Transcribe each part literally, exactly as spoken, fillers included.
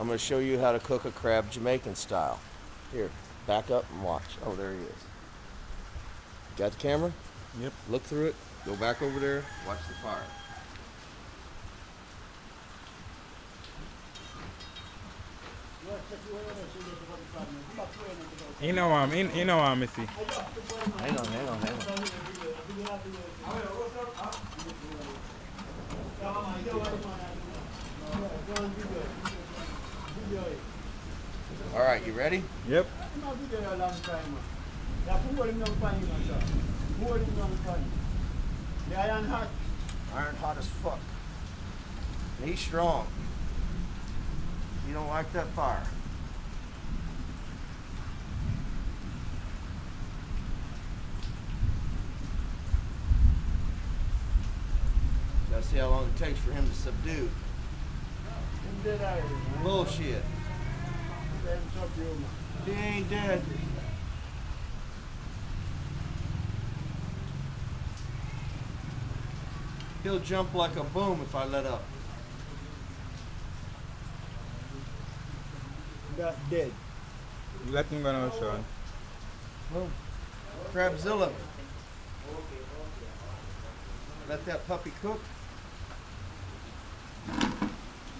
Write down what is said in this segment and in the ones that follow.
I'm going to show you how to cook a crab Jamaican style. Here, back up and watch. Oh, there he is. Got the camera? Yep. Look through it. Go back over there. Watch the fire. You know I'm in. You know I'm missy. Hang on, hang on, hang on. All right, you ready? Yep. The iron hot. Iron hot as fuck. And he's strong. You don't like that fire. Let's see how long it takes for him to subdue. Bullshit. He ain't dead. He'll jump like a boom if I let up. That's dead. You let him go now, Sean. Boom. Crabzilla. Let that puppy cook. So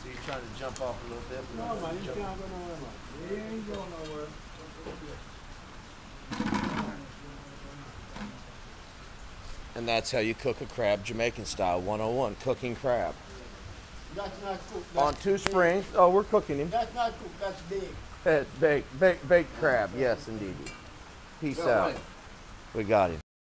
you're trying to jump off a little bit. No, man, you can't go nowhere, man. He ain't going nowhere. And that's how you cook a crab Jamaican style, one oh one, cooking crab. That's not cooked. On two springs. Oh, we're cooking him. That's not cooked, that's baked. That's baked, baked, baked crab, yes, indeed. Peace out. We got him.